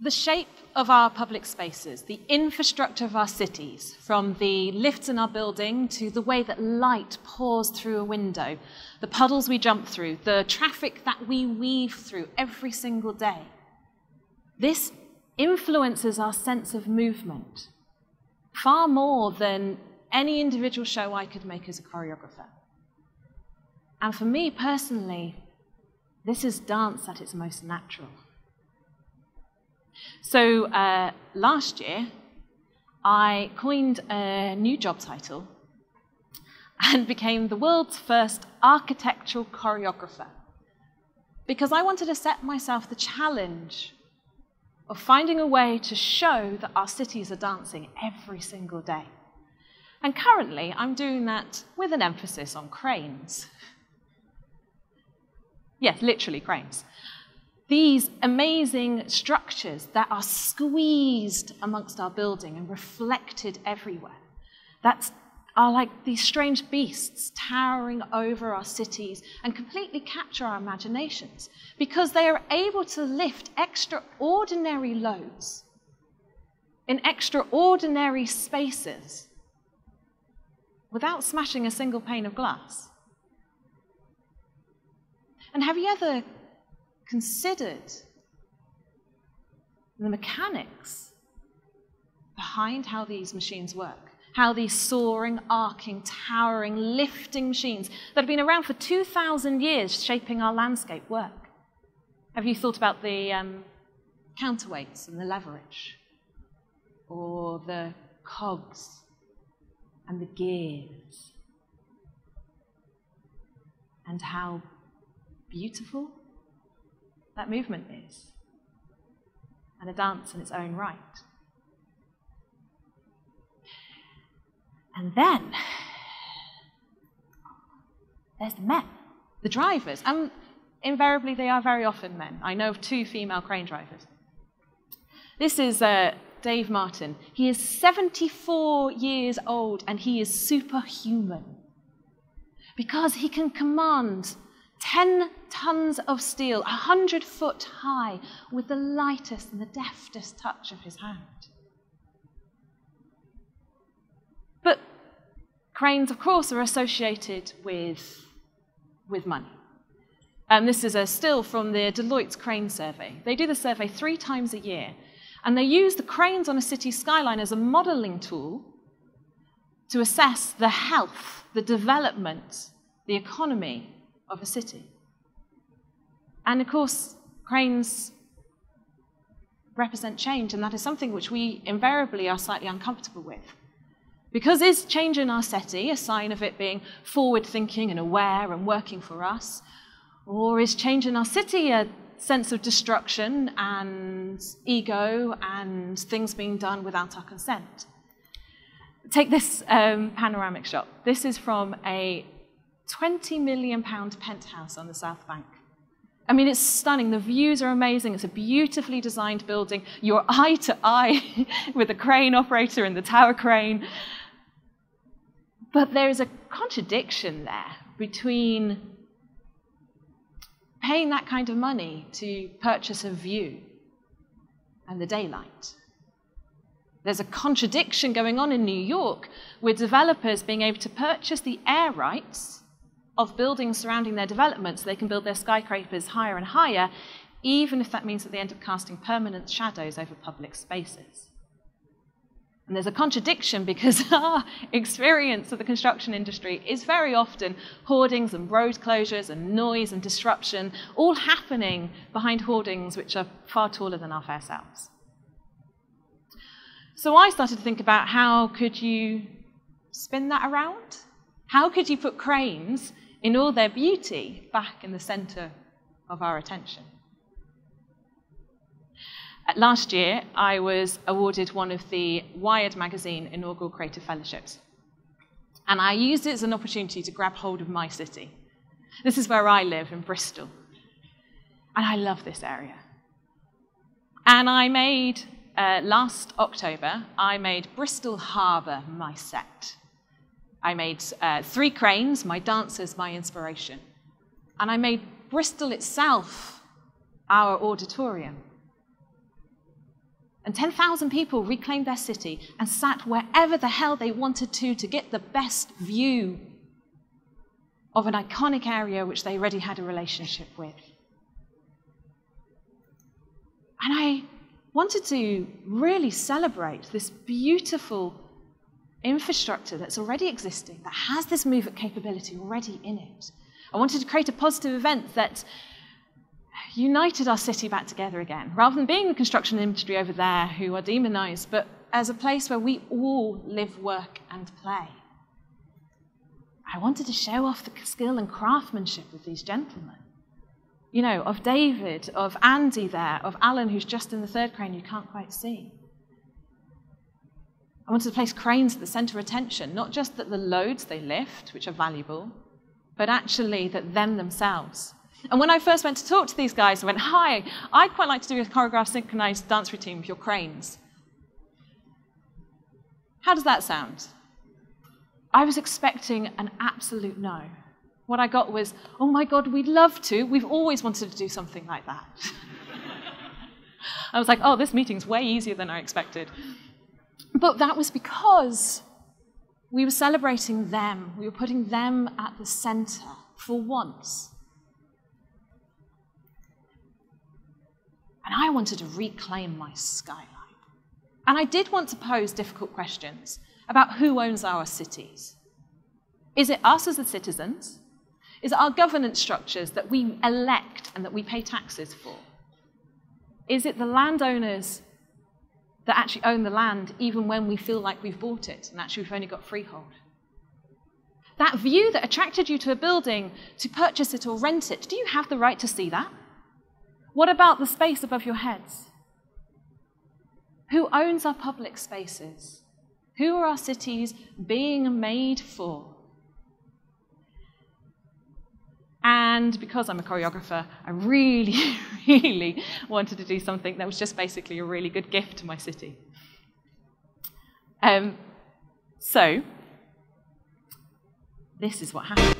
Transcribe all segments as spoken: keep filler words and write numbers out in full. The shape of our public spaces, the infrastructure of our cities, from the lifts in our building to the way that light pours through a window, the puddles we jump through, the traffic that we weave through every single day. This influences our sense of movement far more than any individual show I could make as a choreographer. And for me personally, this is dance at its most natural. So uh, last year, I coined a new job title and became the world's first architectural choreographer, because I wanted to set myself the challenge of finding a way to show that our cities are dancing every single day. And currently, I'm doing that with an emphasis on cranes. Yes, literally cranes. These amazing structures that are squeezed amongst our building and reflected everywhere, that are like these strange beasts towering over our cities and completely capture our imaginations, because they are able to lift extraordinary loads in extraordinary spaces without smashing a single pane of glass. And have you ever considered the mechanics behind how these machines work, how these soaring, arcing, towering, lifting machines that have been around for two thousand years shaping our landscape work? Have you thought about the um, counterweights and the leverage, or the cogs and the gears, and how beautiful that movement is, and a dance in its own right? And then there's the men, the drivers, and invariably they are very often men. I know of two female crane drivers. This is uh, Dave Martin. He is seventy-four years old and he is superhuman, because he can command ten tons of steel, a hundred foot high, with the lightest and the deftest touch of his hand. But cranes, of course, are associated with, with money. And this is a still from the Deloitte Crane Survey. They do the survey three times a year, and they use the cranes on a city skyline as a modelling tool to assess the health, the development, the economy of a city. And of course, cranes represent change, and that is something which we invariably are slightly uncomfortable with. Because is change in our city a sign of it being forward-thinking and aware and working for us? Or is change in our city a sense of destruction and ego and things being done without our consent? Take this um, panoramic shot. This is from a twenty million pound penthouse on the South Bank. I mean, it's stunning. The views are amazing. It's a beautifully designed building. You're eye to eye with the crane operator and the tower crane. But there is a contradiction there between paying that kind of money to purchase a view and the daylight. There's a contradiction going on in New York, with developers being able to purchase the air rights of buildings surrounding their development so they can build their skyscrapers higher and higher, even if that means that they end up casting permanent shadows over public spaces. And there's a contradiction, because our experience of the construction industry is very often hoardings and road closures and noise and disruption, all happening behind hoardings which are far taller than our fair selves. So I started to think about, how could you spin that around? How could you put cranes, in all their beauty, back in the centre of our attention? Last year, I was awarded one of the Wired magazine inaugural creative fellowships. And I used it as an opportunity to grab hold of my city. This is where I live, in Bristol. And I love this area. And I made... Uh, last October, I made Bristol Harbour my set. I made uh, three cranes, my dancers, my inspiration. And I made Bristol itself our auditorium. And ten thousand people reclaimed their city and sat wherever the hell they wanted to to get the best view of an iconic area which they already had a relationship with. And I wanted to really celebrate this beautiful infrastructure that's already existing, that has this move-up capability already in it. I wanted to create a positive event that united our city back together again, rather than being the construction industry over there who are demonized, but as a place where we all live, work, and play. I wanted to show off the skill and craftsmanship of these gentlemen. You know, of David, of Andy there, of Alan, who's just in the third crane, you can't quite see. I wanted to place cranes at the center of attention, not just that the loads they lift, which are valuable, but actually that them themselves. And when I first went to talk to these guys, I went, hi, I'd quite like to do a choreographed synchronized dance routine with your cranes. How does that sound? I was expecting an absolute no. What I got was, oh my God, we'd love to. We've always wanted to do something like that. I was like, oh, this meeting's way easier than I expected. But that was because we were celebrating them. We were putting them at the center for once. And I wanted to reclaim my skyline. And I did want to pose difficult questions about who owns our cities. Is it us as the citizens? Is it our governance structures that we elect and that we pay taxes for? Is it the landowners that actually own the land even when we feel like we've bought it and actually we've only got freehold? That view that attracted you to a building to purchase it or rent it, do you have the right to see that? What about the space above your heads? Who owns our public spaces? Who are our cities being made for? And because I'm a choreographer, I really, really wanted to do something that was just basically a really good gift to my city. Um, so, this is what happened.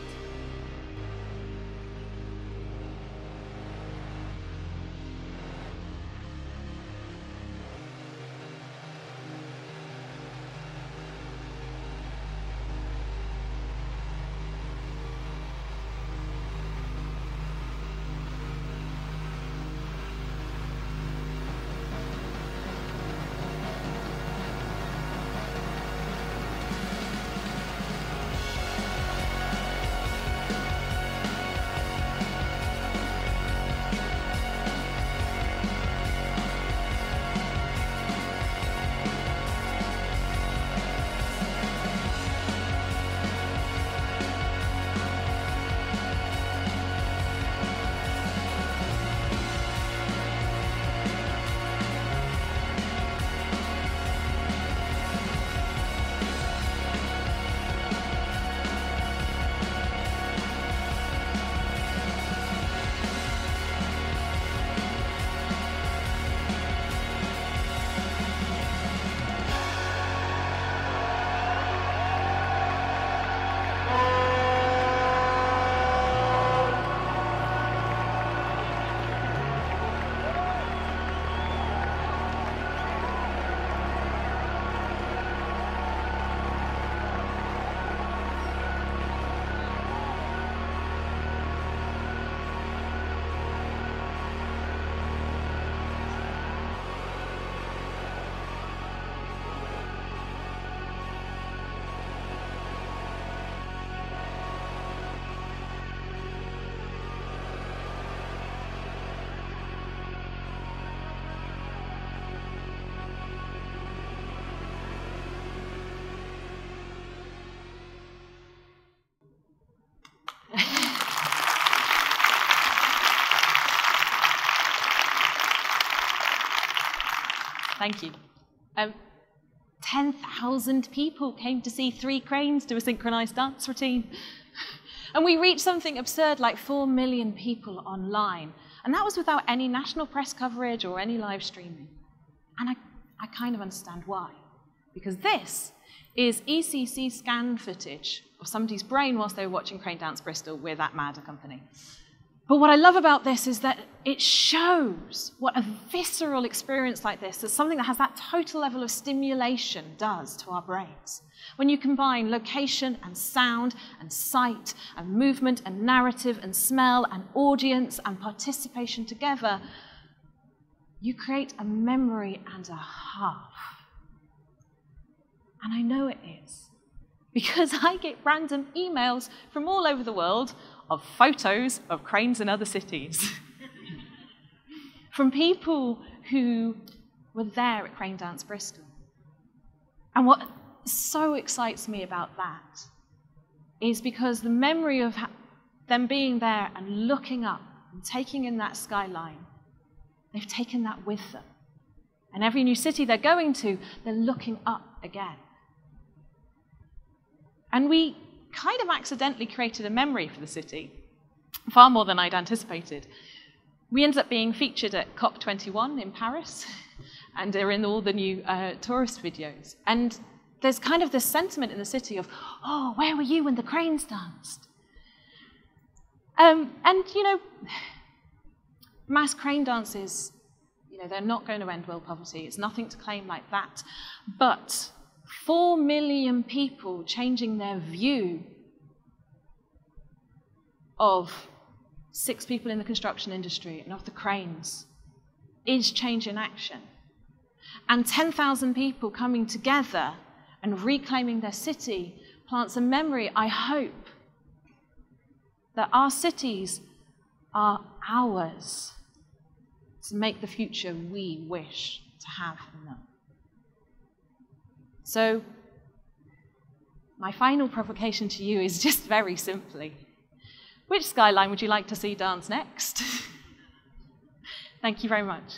Thank you. Um, ten thousand people came to see three cranes do a synchronized dance routine. And we reached something absurd like four million people online. And that was without any national press coverage or any live streaming. And I, I kind of understand why. Because this is E C C scan footage of somebody's brain whilst they were watching Crane Dance Bristol. We're that mad a company. But what I love about this is that it shows what a visceral experience like this is something that has that total level of stimulation does to our brains. When you combine location and sound and sight and movement and narrative and smell and audience and participation together, you create a memory and a half. And I know it is, because I get random emails from all over the world of photos of cranes in other cities. From people who were there at Crane Dance Bristol. And what so excites me about that is because the memory of them being there and looking up and taking in that skyline, they've taken that with them. And every new city they're going to, they're looking up again. And we kind of accidentally created a memory for the city, far more than I'd anticipated. We ended up being featured at COP twenty-one in Paris, and they're in all the new uh, tourist videos. And there's kind of this sentiment in the city of, oh, where were you when the cranes danced? Um, and, you know, mass crane dances, you know, they're not going to end world poverty. It's nothing to claim like that. But four million people changing their view of six people in the construction industry and of the cranes is change in action. And ten thousand people coming together and reclaiming their city plants a memory, I hope, that our cities are ours to make the future we wish to have in them. So, my final provocation to you is just very simply, which skyline would you like to see dance next? Thank you very much.